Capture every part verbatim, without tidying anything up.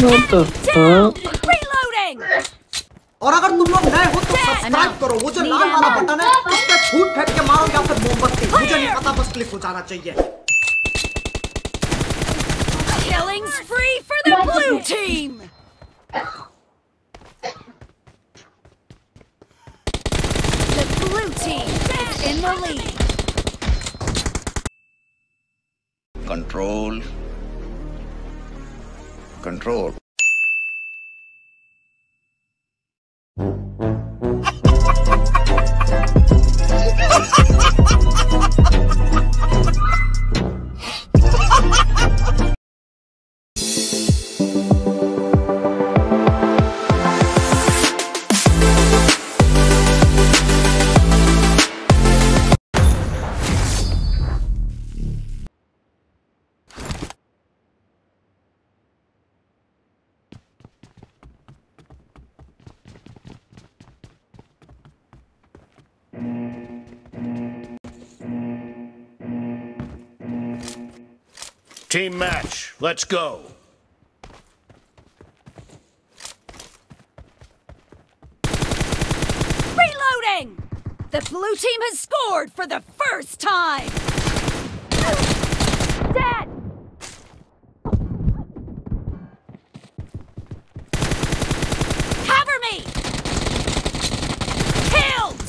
What the fuck? Reloading. और अगर तुम लोग नए हो तो सब्सक्राइब करो, वो जो लाल वाला बटन है उस पे फूट फेंक के मारो या फिर मोमबत्ती, मुझे नहीं पता, बस क्लिक हो जाना चाहिए। Killings free for the blue team. The blue team is in the lead. Control. Control. Team match, let's go. Reloading! The blue team has scored for the first time! Dead! Cover me! Killed!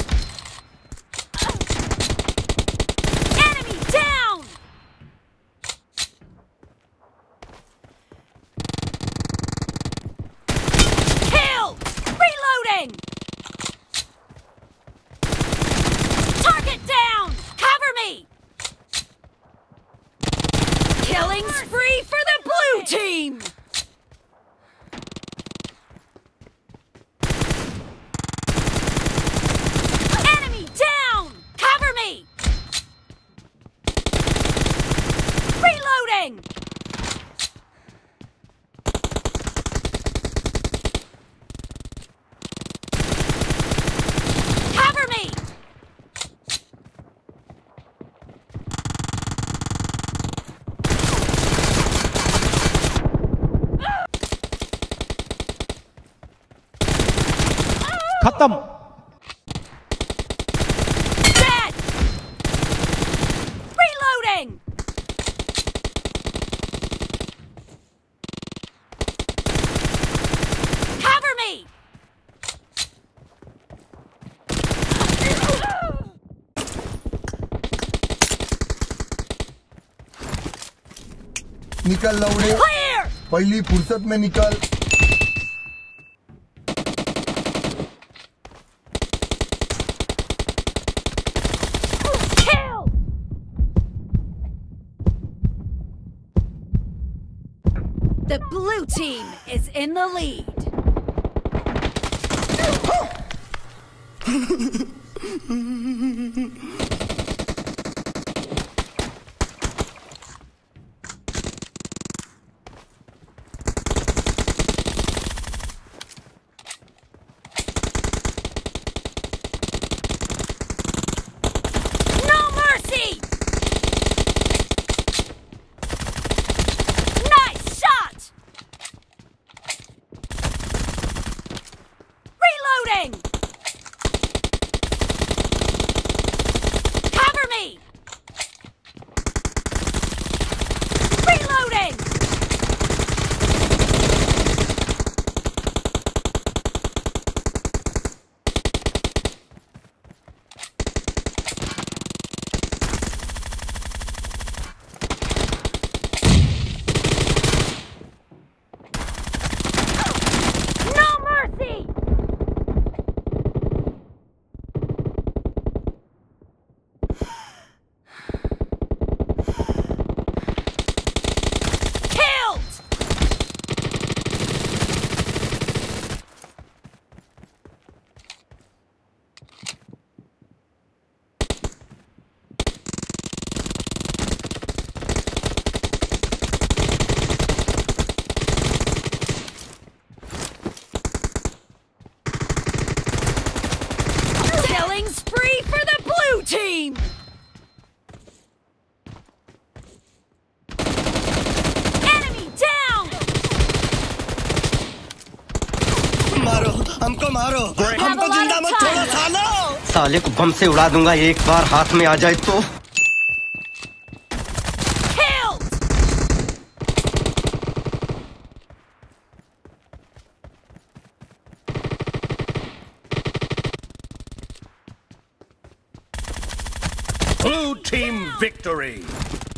Enemy down! Killings free for the blue team! Enemy down! Cover me! Reloading! Khatam. Dead. Reloading. Cover me. निकल लौड़े. Clear. पहली फुर्सत में निकल. The blue team is in the lead. No mercy! Reloading! मारो, हमको जिंदा मत छोड़ो सालो। साले को बम से उड़ा दूंगा एक बार हाथ में आ जाए तो। Blue team victory.